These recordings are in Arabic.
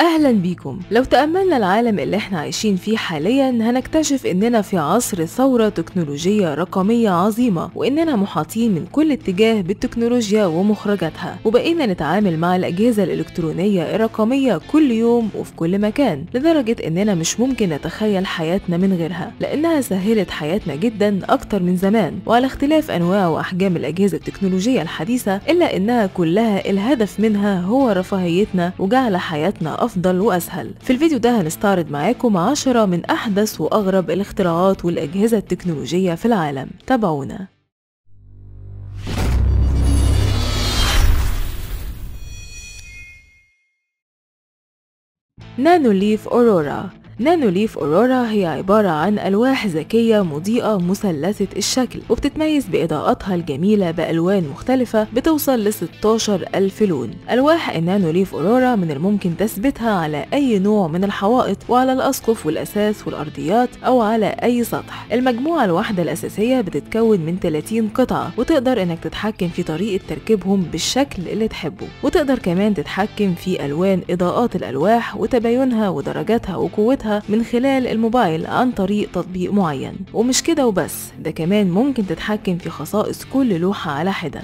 اهلا بيكم. لو تأملنا العالم اللي احنا عايشين فيه حاليا هنكتشف اننا في عصر ثورة تكنولوجية رقمية عظيمة، واننا محاطين من كل اتجاه بالتكنولوجيا ومخرجاتها، وبقينا نتعامل مع الاجهزة الالكترونية الرقمية كل يوم وفي كل مكان، لدرجة اننا مش ممكن نتخيل حياتنا من غيرها، لانها سهلت حياتنا جدا اكتر من زمان. وعلى اختلاف انواع واحجام الاجهزة التكنولوجية الحديثة، الا انها كلها الهدف منها هو رفاهيتنا وجعل حياتنا أفضل وأسهل. في الفيديو ده هنستعرض معاكم 10 من أحدث وأغرب الاختراعات والأجهزة التكنولوجية في العالم. تابعونا. نانوليف أورورا. نانوليف أورورا هي عبارة عن ألواح ذكية مضيئة مثلثة الشكل، وبتتميز بإضاءتها الجميلة بألوان مختلفة بتوصل ل 16,000 لون. ألواح النانوليف أورورا من الممكن تثبيتها على أي نوع من الحوائط وعلى الأسقف والأساس والأرضيات أو على أي سطح. المجموعة الواحدة الأساسية بتتكون من 30 قطعة، وتقدر إنك تتحكم في طريقة تركيبهم بالشكل اللي تحبه، وتقدر كمان تتحكم في ألوان إضاءات الألواح وتباينها ودرجاتها وقوتها من خلال الموبايل عن طريق تطبيق معين. ومش كده وبس، ده كمان ممكن تتحكم في خصائص كل لوحة على حدة.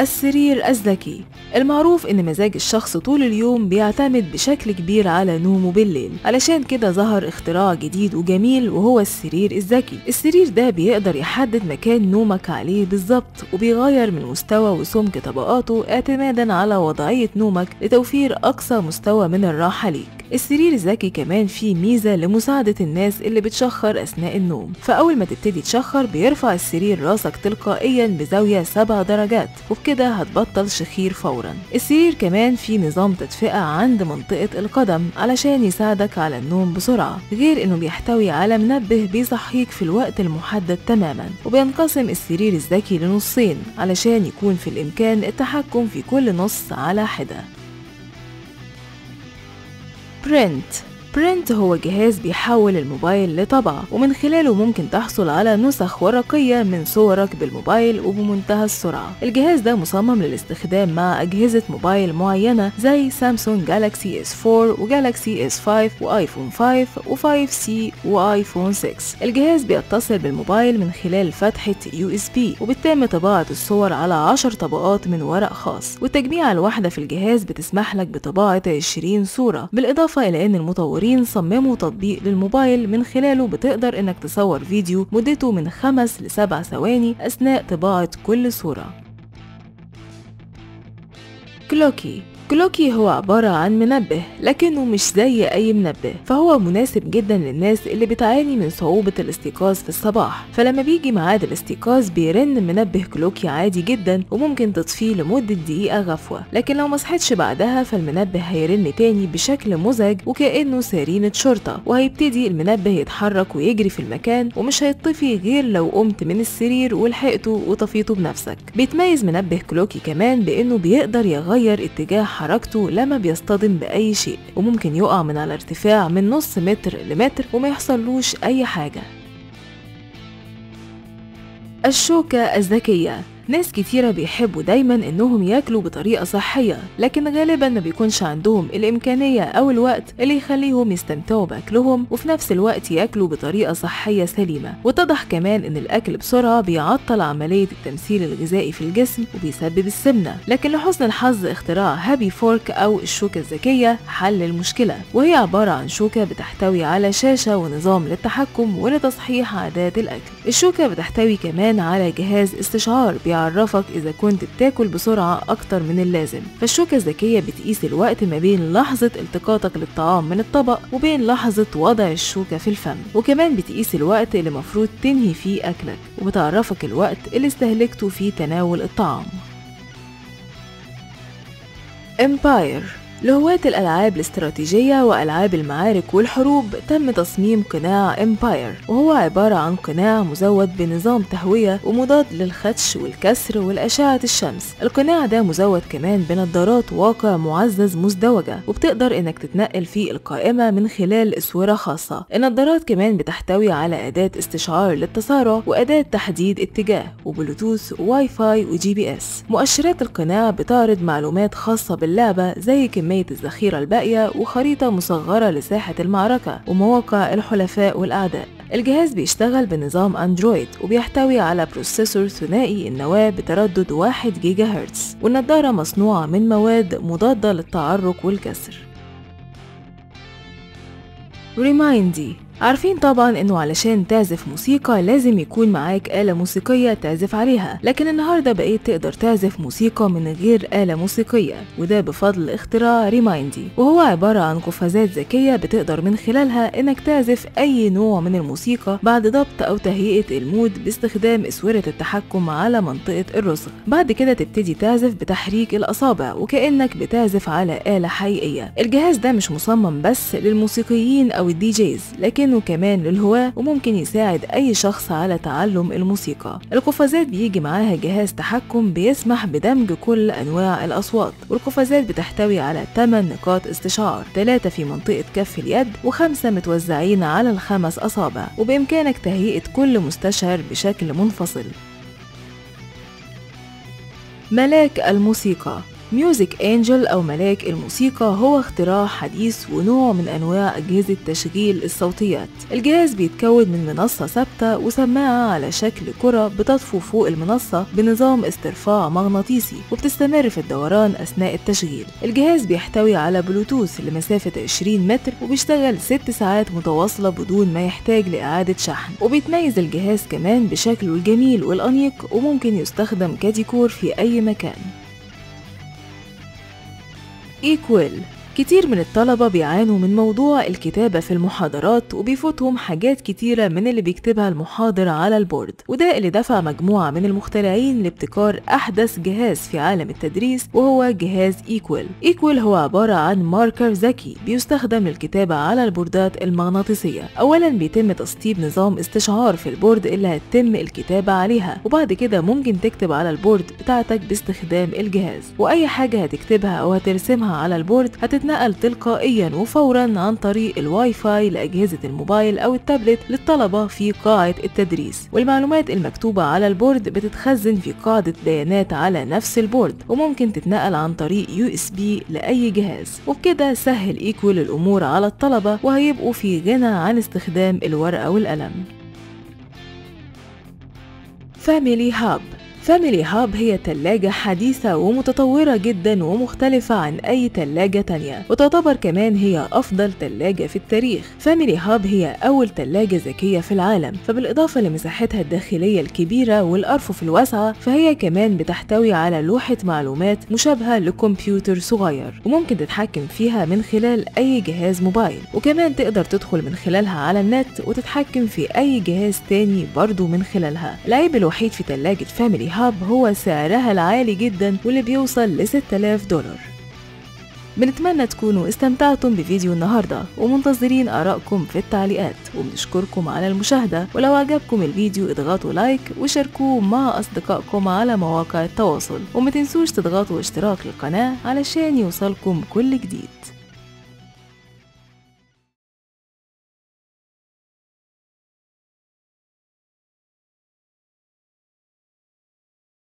السرير الذكي. المعروف ان مزاج الشخص طول اليوم بيعتمد بشكل كبير على نومه بالليل، علشان كده ظهر اختراع جديد وجميل وهو السرير الذكي. السرير ده بيقدر يحدد مكان نومك عليه بالظبط، وبيغير من مستوى وسمك طبقاته اعتمادا على وضعية نومك لتوفير اقصى مستوى من الراحة ليك. السرير الذكي كمان فيه ميزة لمساعدة الناس اللي بتشخر أثناء النوم، فأول ما تبتدي تشخر بيرفع السرير راسك تلقائيا بزاوية 7 درجات، وبكده هتبطل شخير فورا. السرير كمان فيه نظام تدفئة عند منطقة القدم علشان يساعدك على النوم بسرعة، غير إنه بيحتوي على منبه بيصحيك في الوقت المحدد تماما. وبينقسم السرير الذكي لنصين علشان يكون في الإمكان التحكم في كل نص على حدة. برنت هو جهاز بيحول الموبايل لطبعة، ومن خلاله ممكن تحصل على نسخ ورقية من صورك بالموبايل وبمنتهى السرعة. الجهاز ده مصمم للاستخدام مع أجهزة موبايل معينة زي سامسونج جالاكسي S4 وجالاكسي S5 وآيفون 5 و5C وآيفون 6. الجهاز بيتصل بالموبايل من خلال فتحة USB، وبتتم طباعة الصور على 10 طبقات من ورق خاص، والتجميعة الواحدة في الجهاز بتسمح لك بطباعة 20 صورة. بالإضافة إلى أن المطورين صمموا تطبيق للموبايل من خلاله بتقدر انك تصور فيديو مدته من 5 ل7 ثواني اثناء طباعة كل صورة. كلوكي هو عبارة عن منبه، لكنه مش زي أي منبه، فهو مناسب جدا للناس اللي بتعاني من صعوبة الاستيقاظ في الصباح. فلما بيجي ميعاد الاستيقاظ بيرن منبه كلوكي عادي جدا، وممكن تطفيه لمدة دقيقة غفوة، لكن لو مصحتش بعدها فالمنبه هيرن تاني بشكل مزعج وكأنه سيرينة شرطة، وهيبتدي المنبه يتحرك ويجري في المكان ومش هيطفي غير لو قمت من السرير ولحقته وطفيته بنفسك. بيتميز منبه كلوكي كمان بأنه بيقدر يغير اتجاه حركته لما بيصطدم بأي شيء، وممكن يقع من على ارتفاع من نص متر لمتر وما يحصلوش أي حاجة. الشوكة الذكية. ناس كتيرة بيحبوا دايما انهم ياكلوا بطريقة صحية، لكن غالبا ما بيكونش عندهم الامكانية او الوقت اللي يخليهم يستمتعوا باكلهم وفي نفس الوقت ياكلوا بطريقة صحية سليمة. واتضح كمان ان الاكل بسرعة بيعطل عملية التمثيل الغذائي في الجسم وبيسبب السمنة، لكن لحسن الحظ اختراع هابي فورك او الشوكة الذكية حل المشكلة، وهي عبارة عن شوكة بتحتوي على شاشة ونظام للتحكم ولتصحيح عادات الاكل. الشوكة بتحتوي كمان على جهاز استشعار يعرفك إذا كنت بتاكل بسرعة أكتر من اللازم، فالشوكة الذكية بتقيس الوقت ما بين لحظة التقاطك للطعام من الطبق وبين لحظة وضع الشوكة في الفم، وكمان بتقيس الوقت اللي المفروض تنهي فيه أكلك، وبتعرفك الوقت اللي استهلكته في تناول الطعام. Empire لهواة الألعاب الاستراتيجية وألعاب المعارك والحروب تم تصميم قناع امباير، وهو عبارة عن قناع مزود بنظام تهوية ومضاد للخدش والكسر والأشعة الشمس. القناع ده مزود كمان بنظارات واقع معزز مزدوجة، وبتقدر انك تتنقل في القائمة من خلال أسورة خاصة. النظارات كمان بتحتوي على أداة استشعار للتسارع وأداة تحديد اتجاه وبلوتوث واي فاي وجي بي اس. مؤشرات القناع بتعرض معلومات خاصة باللعبة زي كمية الذخيرة الباقية وخريطة مصغرة لساحة المعركة ومواقع الحلفاء والأعداء. الجهاز بيشتغل بنظام اندرويد وبيحتوي على بروسيسور ثنائي النواة بتردد 1 جيجا هرتز، والنضارة مصنوعة من مواد مضادة للتعرق والكسر. ريمايندي. عارفين طبعا انه علشان تعزف موسيقى لازم يكون معاك آلة موسيقية تعزف عليها، لكن النهاردة بقيت تقدر تعزف موسيقى من غير آلة موسيقية، وده بفضل اختراع ريمايندي، وهو عبارة عن قفازات ذكية بتقدر من خلالها انك تعزف اي نوع من الموسيقى بعد ضبط او تهيئة المود باستخدام اسورة التحكم على منطقة الرسغ. بعد كده تبتدي تعزف بتحريك الاصابع وكأنك بتعزف على آلة حقيقية. الجهاز ده مش مصمم بس للموسيقيين او الدي جيز، لكن وكمان للهواة، وممكن يساعد أي شخص على تعلم الموسيقى. القفازات بيجي معاها جهاز تحكم بيسمح بدمج كل أنواع الأصوات، والقفازات بتحتوي على 8 نقاط استشعار، 3 في منطقة كف اليد و5 متوزعين على ال5 أصابع، وبإمكانك تهيئة كل مستشعر بشكل منفصل. ملاك الموسيقى. ميوزك انجل أو ملاك الموسيقى هو اختراع حديث ونوع من أنواع أجهزة تشغيل الصوتيات. الجهاز بيتكون من منصة ثابتة وسماعة على شكل كرة بتطفو فوق المنصة بنظام استرفاع مغناطيسي، وبتستمر في الدوران أثناء التشغيل. الجهاز بيحتوي على بلوتوث لمسافة 20 متر وبيشتغل 6 ساعات متواصلة بدون ما يحتاج لإعادة شحن. وبيتميز الجهاز كمان بشكله الجميل والأنيق، وممكن يستخدم كديكور في أي مكان. Equil. كتير من الطلبة بيعانوا من موضوع الكتابة في المحاضرات، وبيفوتهم حاجات كتيرة من اللي بيكتبها المحاضر على البورد، وده اللي دفع مجموعة من المخترعين لابتكار أحدث جهاز في عالم التدريس، وهو جهاز إيكويل. إيكويل هو عبارة عن ماركر ذكي بيستخدم للكتابة على البوردات المغناطيسية. أولاً بيتم تسطيب نظام استشعار في البورد اللي هتتم الكتابة عليها، وبعد كده ممكن تكتب على البورد بتاعتك باستخدام الجهاز، وأي حاجة هتكتبها أو هترسمها على البورد تتنقل تلقائيا وفورا عن طريق الواي فاي لأجهزة الموبايل أو التابلت للطلبة في قاعة التدريس. والمعلومات المكتوبة على البورد بتتخزن في قاعدة بيانات على نفس البورد، وممكن تتنقل عن طريق USB لأي جهاز. وبكده سهل إيكويل الأمور على الطلبة، وهيبقوا في غنى عن استخدام الورقة والقلم. Family Hub. فاميلي هاب هي تلاجة حديثة ومتطورة جدا ومختلفة عن أي تلاجة تانية، وتعتبر كمان هي أفضل تلاجة في التاريخ. فاميلي هاب هي أول تلاجة ذكية في العالم، فبالإضافة لمساحتها الداخلية الكبيرة والأرفف الواسعة، فهي كمان بتحتوي على لوحة معلومات مشابهة لكمبيوتر صغير، وممكن تتحكم فيها من خلال أي جهاز موبايل، وكمان تقدر تدخل من خلالها على النت وتتحكم في أي جهاز تاني برضو من خلالها. العيب الوحيد في تلاجة فاميلي هاب هو سعرها العالي جدا واللي بيوصل ل 6000 دولار. بنتمنى تكونوا استمتعتم بفيديو النهاردة، ومنتظرين آرائكم في التعليقات، وبنشكركم على المشاهدة. ولو عجبكم الفيديو اضغطوا لايك وشاركوه مع أصدقائكم على مواقع التواصل، ومتنسوش تضغطوا اشتراك للقناة علشان يوصلكم كل جديد.